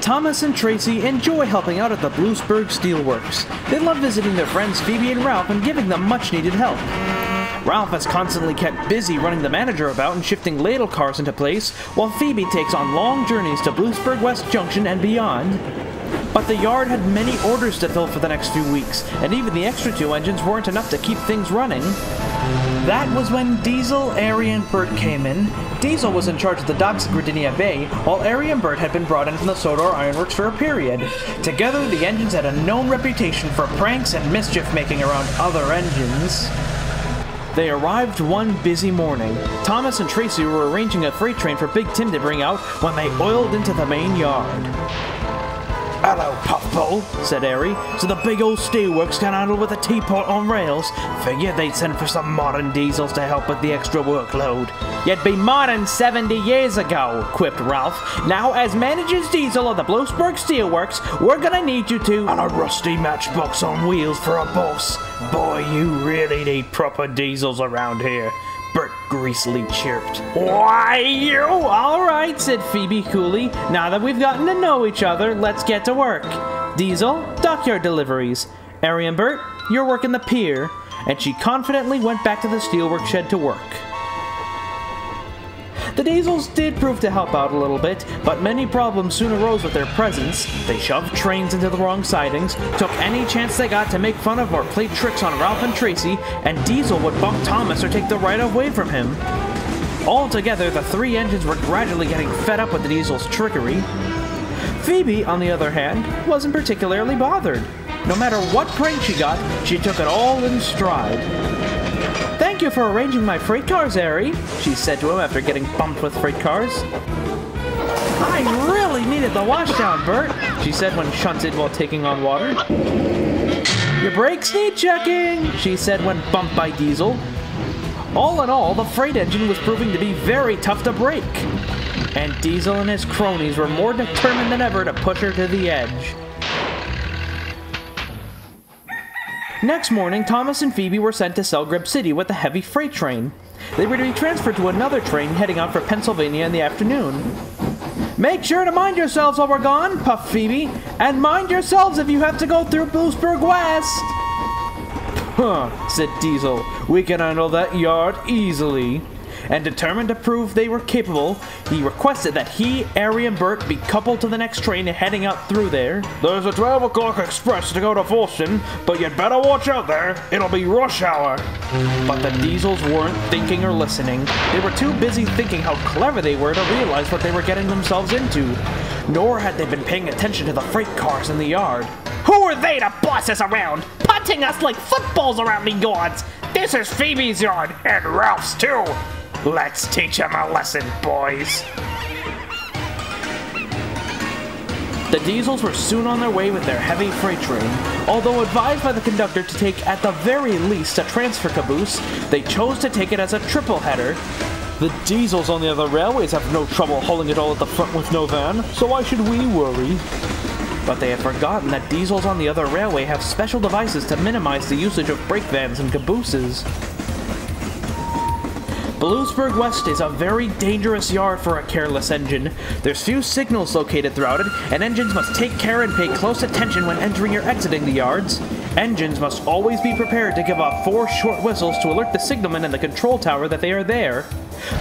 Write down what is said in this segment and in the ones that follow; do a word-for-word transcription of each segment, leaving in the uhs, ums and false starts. Thomas and Tracy enjoy helping out at the Bluthsburg Steelworks. They love visiting their friends Phoebe and Ralph and giving them much needed help. Ralph is constantly kept busy running the manager about and shifting ladle cars into place, while Phoebe takes on long journeys to Bluthsburg West Junction and beyond. But the yard had many orders to fill for the next few weeks, and even the extra two engines weren't enough to keep things running. That was when Diesel, Ari, and Bert came in. Diesel was in charge of the docks at Gredinia Bay, while Ari and Bert had been brought in from the Sodor Ironworks for a period. Together, the engines had a known reputation for pranks and mischief-making around other engines. They arrived one busy morning. Thomas and Tracy were arranging a freight train for Big Tim to bring out when they oiled into the main yard. "Hello, Puffball," said Ari. "So the big old steelworks can handle with a teapot on rails? Figured they'd send for some modern diesels to help with the extra workload." "You'd be modern seventy years ago," quipped Ralph. "Now, as Manager's Diesel of the Bluthsburg Steelworks, we're gonna need you to—" "And a rusty matchbox on wheels for a boss. Boy, you really need proper diesels around here," Bert greasily chirped. "Why, you—" "All right," said Phoebe coolly. "Now that we've gotten to know each other, let's get to work. Diesel, dockyard deliveries. Ari and Bert, you're working the pier." And she confidently went back to the steelwork shed to work. The diesels did prove to help out a little bit, but many problems soon arose with their presence. They shoved trains into the wrong sidings, took any chance they got to make fun of or play tricks on Ralph and Tracy, and Diesel would bump Thomas or take the right-of-way from him. Altogether, the three engines were gradually getting fed up with the diesel's trickery. Phoebe, on the other hand, wasn't particularly bothered. No matter what prank she got, she took it all in stride. "Thank you for arranging my freight cars, Ari," she said to him after getting bumped with freight cars. "I really needed the washdown, Bert," she said when shunted while taking on water. "Your brakes need checking," she said when bumped by Diesel. All in all, the freight engine was proving to be very tough to brake, and Diesel and his cronies were more determined than ever to push her to the edge. Next morning, Thomas and Phoebe were sent to Selgrib City with a heavy freight train. They were to be transferred to another train heading out for Pennsylvania in the afternoon. "Make sure to mind yourselves while we're gone," puffed Phoebe, "and mind yourselves if you have to go through Bluthsburg West." "Huh," said Diesel, "we can handle that yard easily." And determined to prove they were capable, he requested that he, Ari, and Bert be coupled to the next train heading out through there. "There's a twelve o'clock express to go to Foston, but you'd better watch out there. It'll be rush hour." But the diesels weren't thinking or listening. They were too busy thinking how clever they were to realize what they were getting themselves into. Nor had they been paying attention to the freight cars in the yard. "Who are they to boss us around? Punting us like footballs around the yards! This is Phoebe's yard, and Ralph's too! Let's teach him a lesson, boys." The diesels were soon on their way with their heavy freight train. Although advised by the conductor to take at the very least a transfer caboose, they chose to take it as a triple header. The diesels on the other railways have no trouble hauling it all at the front with no van, so why should we worry? But they had forgotten that diesels on the other railway have special devices to minimize the usage of brake vans and cabooses. Bluthsburg West is a very dangerous yard for a careless engine. There's few signals located throughout it, and engines must take care and pay close attention when entering or exiting the yards. Engines must always be prepared to give off four short whistles to alert the signalman in the control tower that they are there.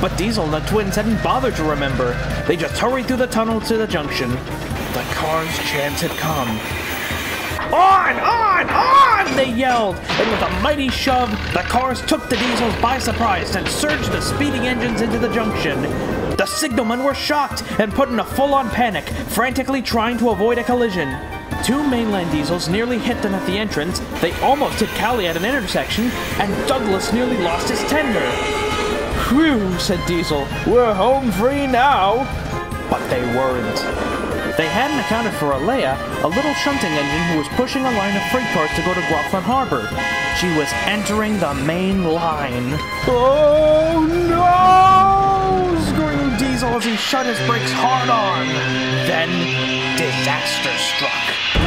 But Diesel and the twins hadn't bothered to remember. They just hurried through the tunnel to the junction. The car's chance had come. "On! On! On!" they yelled, and with a mighty shove, the cars took the diesels by surprise and surged the speeding engines into the junction. The signalmen were shocked and put in a full-on panic, frantically trying to avoid a collision. Two mainland diesels nearly hit them at the entrance, they almost hit Callie at an intersection, and Douglas nearly lost his tender. "Phew," said Diesel, "we're home free now." But they weren't. They hadn't accounted for Alea, a little shunting engine who was pushing a line of freight cars to go to Groffland Harbor. She was entering the main line. "Oh no!" screamed Diesel as he shut his brakes hard on. Then, disaster struck.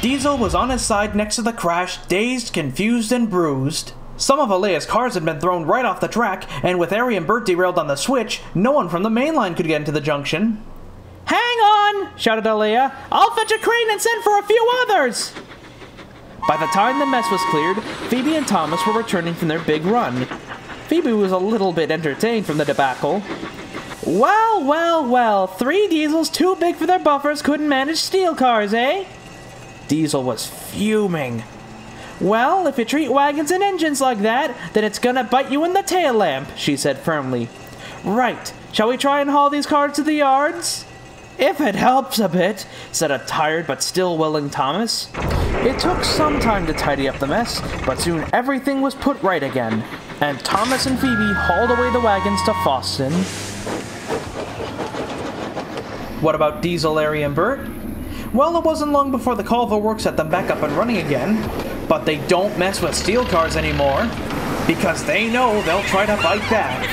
Diesel was on his side next to the crash, dazed, confused, and bruised. Some of Alea's cars had been thrown right off the track, and with Ari and Bert derailed on the switch, no one from the main line could get into the junction. on!" shouted Aaliyah. "I'll fetch a crane and send for a few others!" By the time the mess was cleared, Phoebe and Thomas were returning from their big run. Phoebe was a little bit entertained from the debacle. "Well, well, well, three diesels too big for their buffers couldn't manage steel cars, eh?" Diesel was fuming. "Well, if you treat wagons and engines like that, then it's gonna bite you in the tail lamp," she said firmly. "Right, shall we try and haul these cars to the yards?" "If it helps a bit," said a tired but still willing Thomas. It took some time to tidy up the mess, but soon everything was put right again, and Thomas and Phoebe hauled away the wagons to Foston. What about Diesel, Larry, and Bert? Well, it wasn't long before the Calville Works had them back up and running again, but they don't mess with steel cars anymore, because they know they'll try to fight back.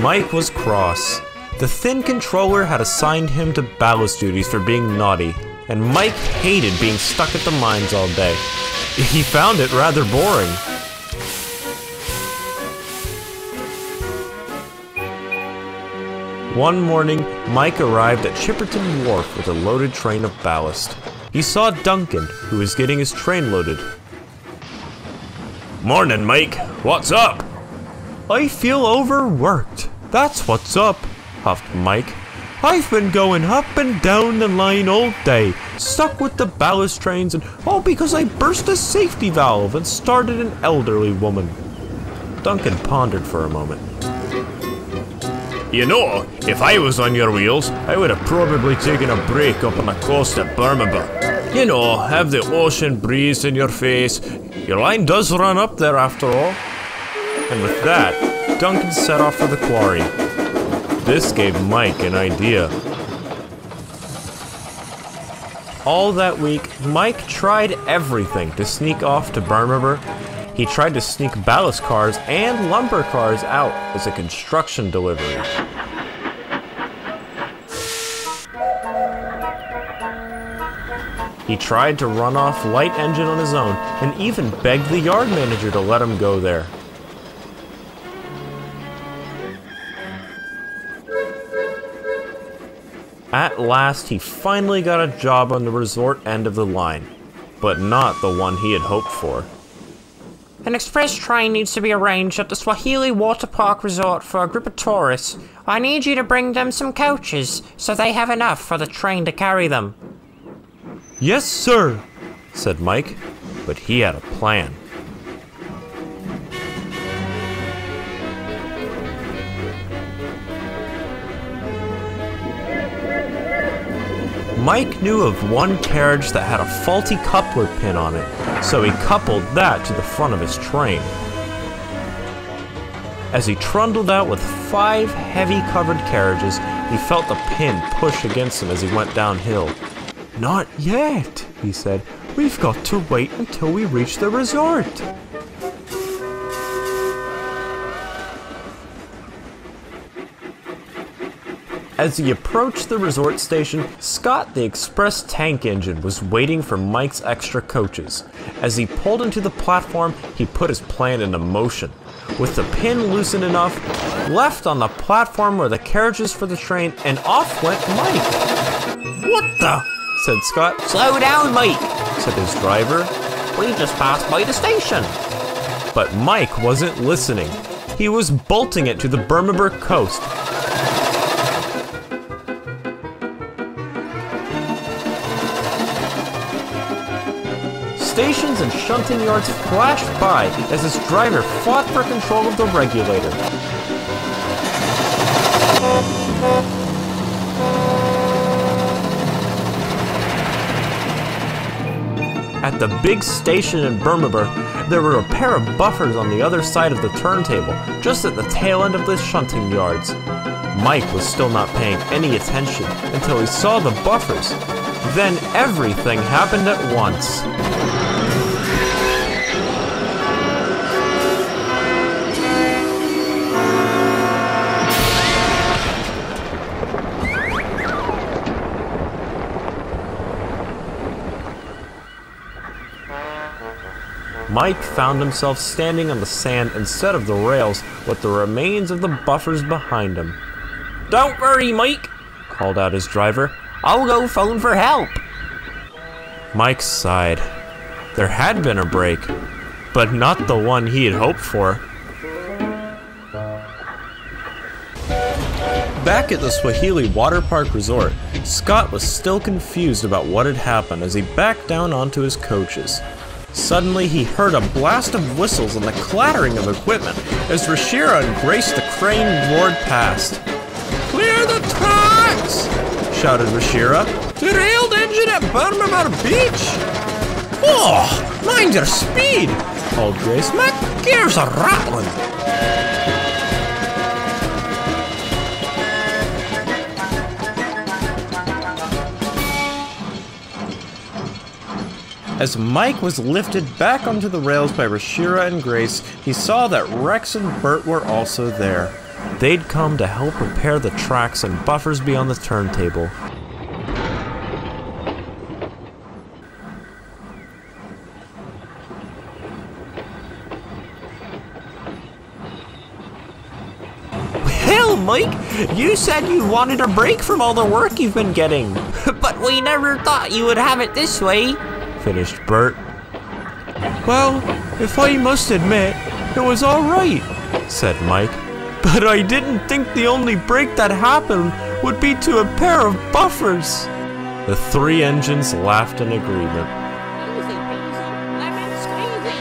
Mike was cross. The thin controller had assigned him to ballast duties for being naughty, and Mike hated being stuck at the mines all day. He found it rather boring. One morning, Mike arrived at Chipperton Wharf with a loaded train of ballast. He saw Duncan, who was getting his train loaded. "Morning, Mike. What's up?" "I feel overworked. That's what's up," huffed Mike. "I've been going up and down the line all day, stuck with the ballast trains, and all because I burst a safety valve and started an elderly woman." Duncan pondered for a moment. "You know, if I was on your wheels, I would have probably taken a break up on the coast at Burmubur. You know, have the ocean breeze in your face. Your line does run up there after all." And with that, Duncan set off for the quarry. This gave Mike an idea. All that week, Mike tried everything to sneak off to Burmubur. He tried to sneak ballast cars and lumber cars out as a construction delivery. He tried to run off light engine on his own and even begged the yard manager to let him go there. At last, he finally got a job on the resort end of the line, but not the one he had hoped for. "An express train needs to be arranged at the Swahili Water Park Resort for a group of tourists. I need you to bring them some couches, so they have enough for the train to carry them." "Yes, sir," said Mike, but he had a plan. Mike knew of one carriage that had a faulty coupler pin on it, so he coupled that to the front of his train. As he trundled out with five heavy covered carriages, he felt the pin push against him as he went downhill. "Not yet," he said. "We've got to wait until we reach the resort." As he approached the resort station, Scott, the express tank engine, was waiting for Mike's extra coaches. As he pulled into the platform, he put his plan into motion. With the pin loosened enough, left on the platform were the carriages for the train, and off went Mike. "What the?" said Scott. "Slow down, Mike," said his driver. "We just passed by the station." But Mike wasn't listening. He was bolting it to the Burmubur coast. Stations and shunting yards flashed by as his driver fought for control of the regulator. At the big station in Burmubur, there were a pair of buffers on the other side of the turntable, just at the tail end of the shunting yards. Mike was still not paying any attention until he saw the buffers. Then everything happened at once. Mike found himself standing on the sand instead of the rails with the remains of the buffers behind him. "Don't worry, Mike," called out his driver. "I'll go phone for help." Mike sighed. There had been a break, but not the one he had hoped for. Back at the Swahili Water Park Resort, Scott was still confused about what had happened as he backed down onto his coaches. Suddenly, he heard a blast of whistles and the clattering of equipment as Rishaira and Grace the Crane roared past. "Clear the tracks!" shouted Rishaira. "Derailed engine at Birmingham Beach!" "Oh, mind your speed!" called Grace. "My gears are rattling!" As Mike was lifted back onto the rails by Rishaira and Grace, he saw that Rex and Bert were also there. They'd come to help repair the tracks and buffers beyond the turntable. "Well, Mike, you said you wanted a break from all the work you've been getting. But we never thought you would have it this way," finished Bert. "Well, if I must admit, it was alright," said Mike. "But I didn't think the only break that happened would be to a pair of buffers." The three engines laughed in agreement. "Easy peasy, lemon squeezy."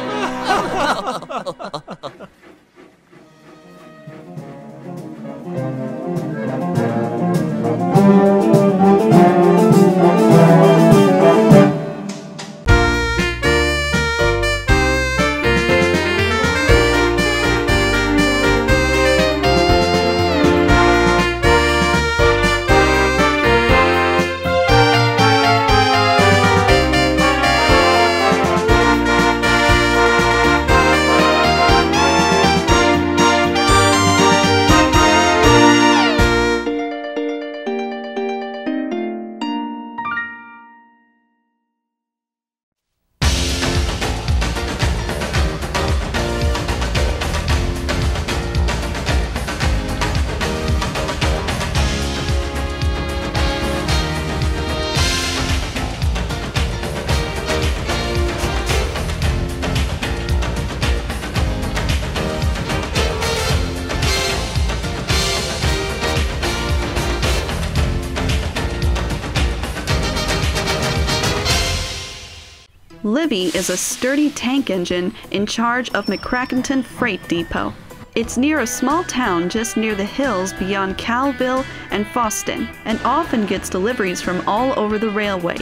Livi is a sturdy tank engine in charge of McCrackington Freight Depot. It's near a small town just near the hills beyond Calville and Foston, and often gets deliveries from all over the railway.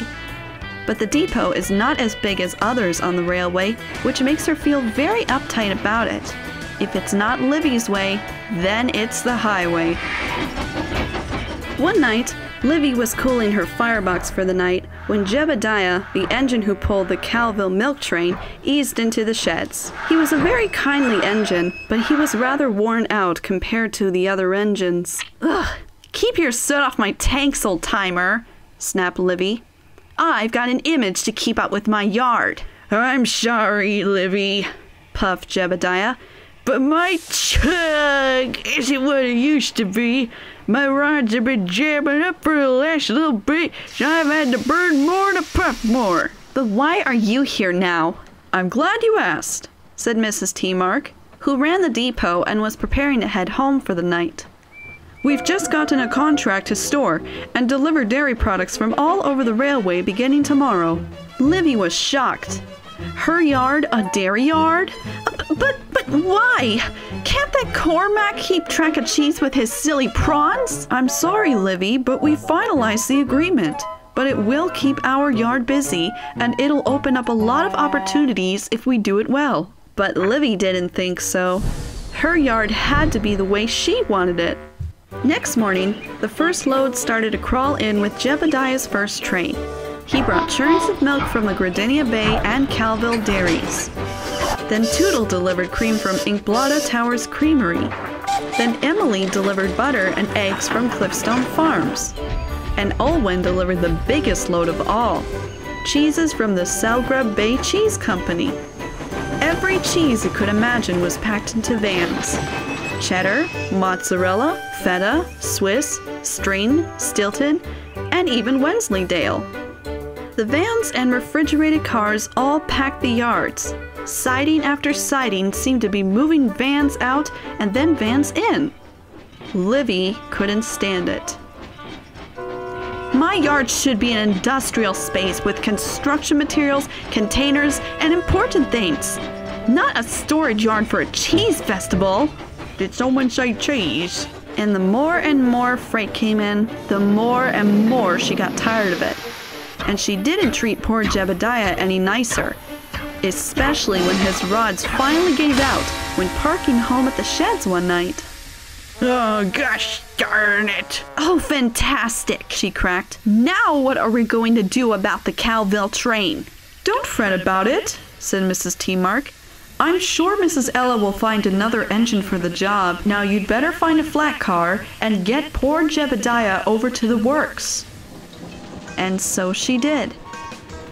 But the depot is not as big as others on the railway, which makes her feel very uptight about it. If it's not Livi's way, then it's the highway. One night, Livi was cooling her firebox for the night when Jebediah, the engine who pulled the Calville milk train, eased into the sheds. He was a very kindly engine, but he was rather worn out compared to the other engines. "Ugh, keep your soot off my tanks, old timer," snapped Livi. "I've got an image to keep up with my yard." "I'm sorry, Livi," puffed Jebediah, "but my chug isn't what it used to be. My rods have been jamming up for the last little bit, so I've had to burn more to puff more." But why are you here now? I'm glad you asked, said Missus T-Mark, who ran the depot and was preparing to head home for the night. We've just gotten a contract to store and deliver dairy products from all over the railway beginning tomorrow. Livi was shocked. Her yard a dairy yard? But, but why? Can't that Cormac keep track of cheese with his silly prawns? I'm sorry, Livi, but we finalized the agreement. But it will keep our yard busy, and it'll open up a lot of opportunities if we do it well. But Livi didn't think so. Her yard had to be the way she wanted it. Next morning, the first load started to crawl in with Jebediah's first train. He brought churns of milk from the Gredinia Bay and Calville dairies. Then Tootle delivered cream from Inkblotta Towers Creamery. Then Emily delivered butter and eggs from Cliffstone Farms. And Olwen delivered the biggest load of all, cheeses from the Selgrub Bay Cheese Company. Every cheese you could imagine was packed into vans. Cheddar, mozzarella, feta, Swiss, string, Stilton, and even Wensleydale. The vans and refrigerated cars all packed the yards. Siding after siding seemed to be moving vans out and then vans in. Livi couldn't stand it. My yard should be an industrial space with construction materials, containers, and important things. Not a storage yard for a cheese festival. Did someone say cheese? And the more and more freight came in, the more and more she got tired of it. And she didn't treat poor Jebediah any nicer, especially when his rods finally gave out when parking home at the sheds one night. Oh, gosh darn it! Oh, fantastic, she cracked. Now what are we going to do about the Calville train? Don't fret about it, said Missus T-Mark. I'm sure Missus Ella will find another engine for the job. Now you'd better find a flat car and get poor Jebediah over to the works. And so she did.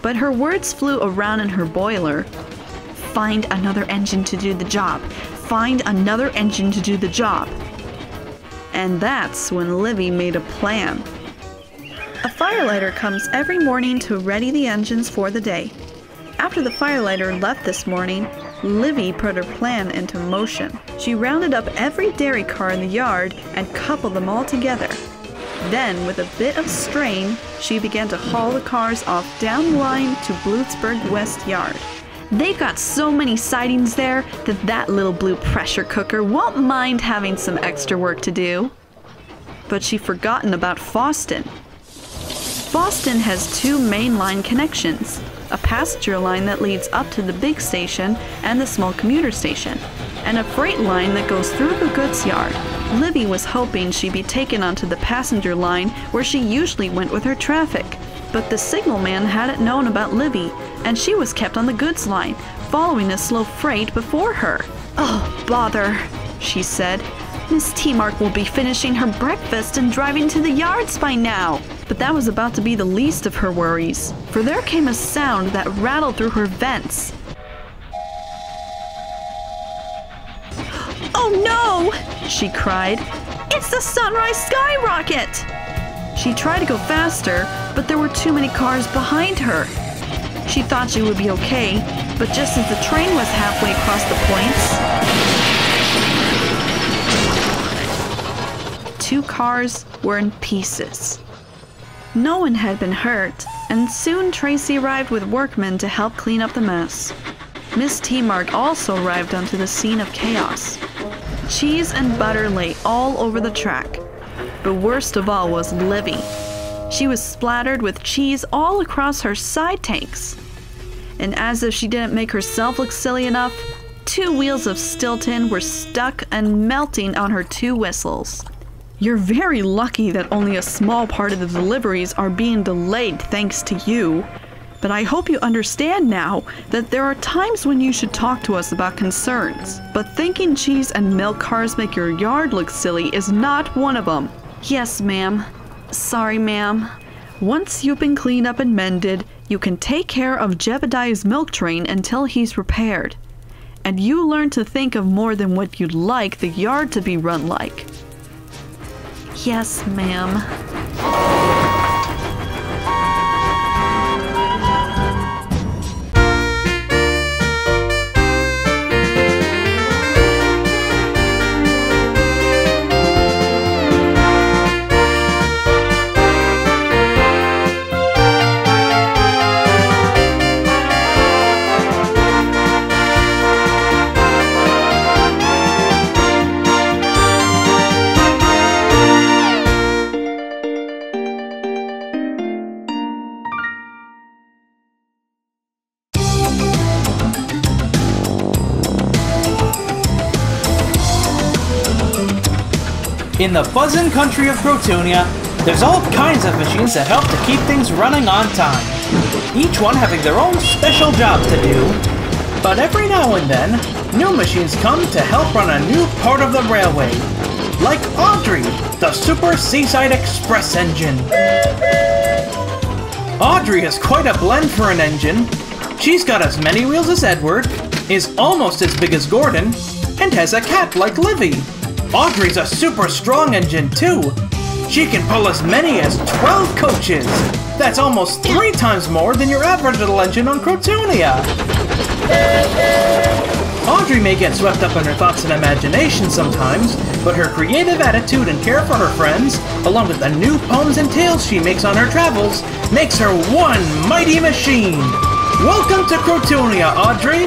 But her words flew around in her boiler. Find another engine to do the job. Find another engine to do the job. And that's when Livi made a plan. A firelighter comes every morning to ready the engines for the day. After the firelighter left this morning, Livi put her plan into motion. She rounded up every dairy car in the yard and coupled them all together. Then, with a bit of strain, she began to haul the cars off down the line to Bluthsburg West Yard. They've got so many sidings there that that little blue pressure cooker won't mind having some extra work to do. But she'd forgotten about Foston. Foston has two main line connections, a passenger line that leads up to the big station and the small commuter station, and a freight line that goes through the goods yard. Livi was hoping she'd be taken onto the passenger line where she usually went with her traffic. But the signalman hadn't known about Livi, and she was kept on the goods line, following a slow freight before her. Oh, bother, she said. Miss T-Mark will be finishing her breakfast and driving to the yards by now. But that was about to be the least of her worries, for there came a sound that rattled through her vents. Oh no, she cried. It's the Sunrise Skyrocket! She tried to go faster, but there were too many cars behind her. She thought she would be okay, but just as the train was halfway across the points, two cars were in pieces. No one had been hurt, and soon Tracy arrived with workmen to help clean up the mess. Miss T-Mark also arrived onto the scene of chaos. Cheese and butter lay all over the track. But worst of all was Livi. She was splattered with cheese all across her side tanks. And as if she didn't make herself look silly enough, two wheels of Stilton were stuck and melting on her two whistles. You're very lucky that only a small part of the deliveries are being delayed thanks to you. But I hope you understand now that there are times when you should talk to us about concerns. But thinking cheese and milk cars make your yard look silly is not one of them. Yes, ma'am. Sorry, ma'am. Once you've been cleaned up and mended, you can take care of Jebediah's milk train until he's repaired. And you learn to think of more than what you'd like the yard to be run like. Yes, ma'am. In the buzzin' country of Crotoonia, there's all kinds of machines that help to keep things running on time, each one having their own special job to do. But every now and then, new machines come to help run a new part of the railway, like Audrey, the Super Seaside Express engine. Audrey is quite a blend for an engine. She's got as many wheels as Edward, is almost as big as Gordon, and has a cat like Livi. Audrey's a super strong engine too. She can pull as many as twelve coaches. That's almost three times more than your average little engine on Crotoonia. Audrey may get swept up in her thoughts and imagination sometimes, but her creative attitude and care for her friends, along with the new poems and tales she makes on her travels, makes her one mighty machine. Welcome to Crotoonia, Audrey!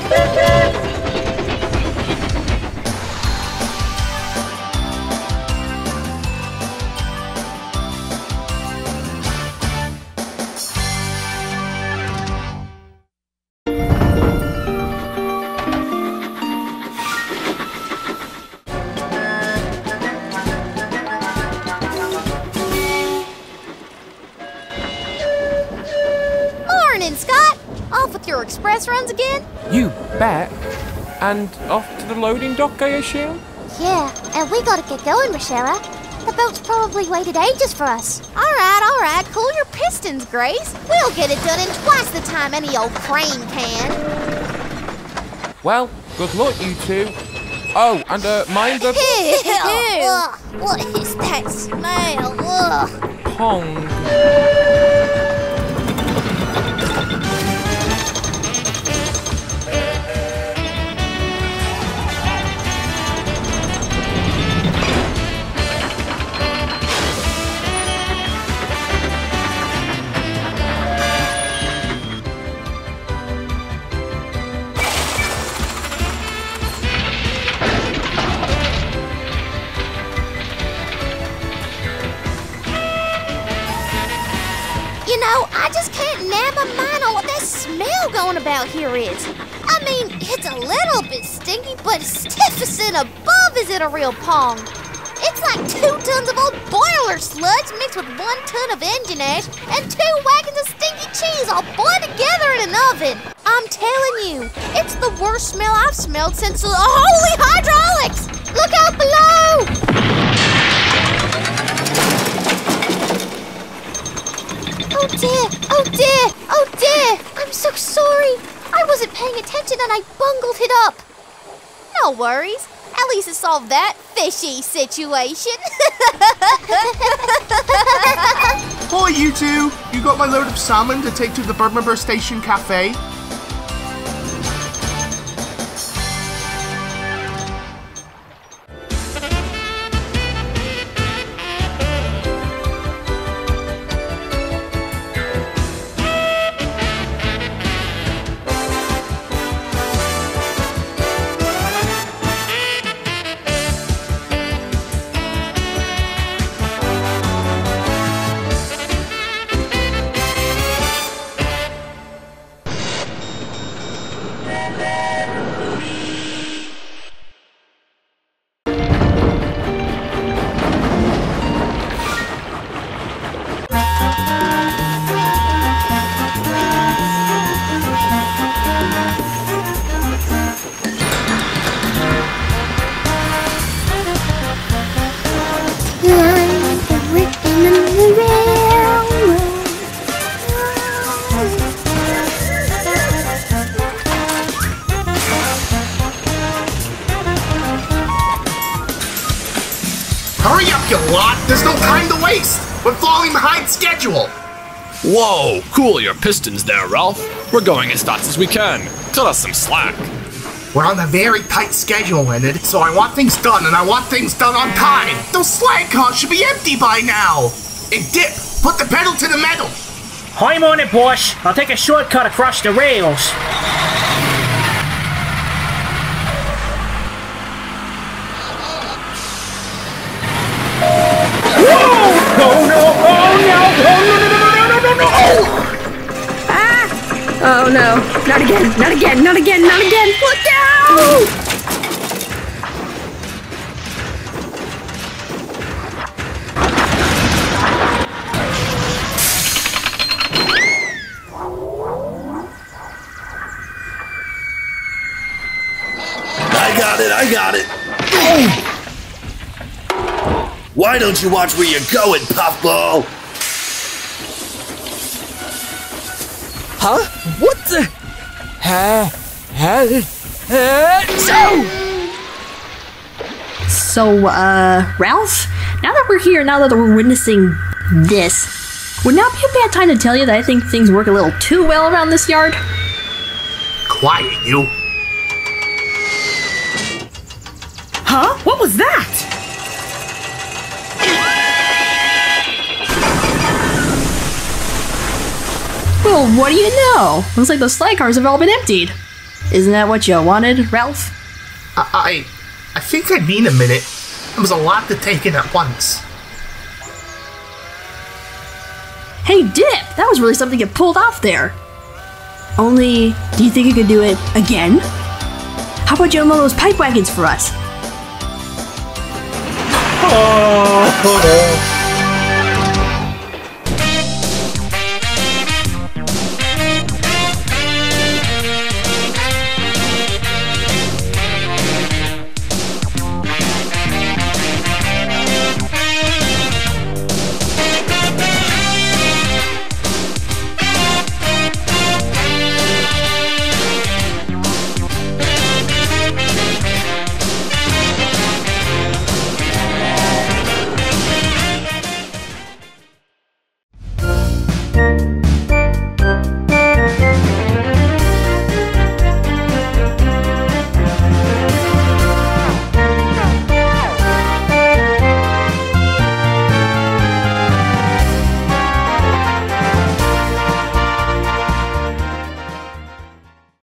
Runs again? You bet. And off to the loading dock, I assume? Yeah, and we gotta get going, Rishaira. The boat's probably waited ages for us. All right, all right, cool your pistons, Grace. We'll get it done in twice the time any old crane can. Well, good luck, you two. Oh, and uh, mind the... Ew. Ew. What is that smell? Ugh. Pong. Here is. I mean, it's a little bit stinky, but stiffest and above is in a real pong. It's like two tons of old boiler sludge mixed with one ton of engine ash and two wagons of stinky cheese all boiled together in an oven. I'm telling you, it's the worst smell I've smelled since the holy hydraulics! Look out below! Oh dear, oh dear, oh dear! I'm so sorry. I wasn't paying attention and I bungled it up. No worries. At least it solved that fishy situation. Hi, you two. You got my load of salmon to take to the Birdmember Station Cafe? Whoa, cool your pistons there, Ralph. We're going as fast as we can. Cut us some slack. We're on a very tight schedule, Leonard, so I want things done, and I want things done on time. Those slag cars should be empty by now. And Dip, put the pedal to the metal. I'm on it, boss. I'll take a shortcut across the rails. Oh no, not again, not again, not again, not again, look out! got it, I got it. Oh. Why don't you watch where you're going, puffball? Huh? What the? Ha, ha, ha. So, so uh, Ralph, now that we're here, now that we're witnessing this, would now be a bad time to tell you that I think things work a little too well around this yard? Quiet, you. Huh? What was that? Well, what do you know? Looks like those slide cars have all been emptied. Isn't that what you wanted, Ralph? I... I think I mean a minute. There was a lot to take in at once. Hey, Dip! That was really something you pulled off there. Only, do you think you could do it again? How about you unload those pipe wagons for us? Oh,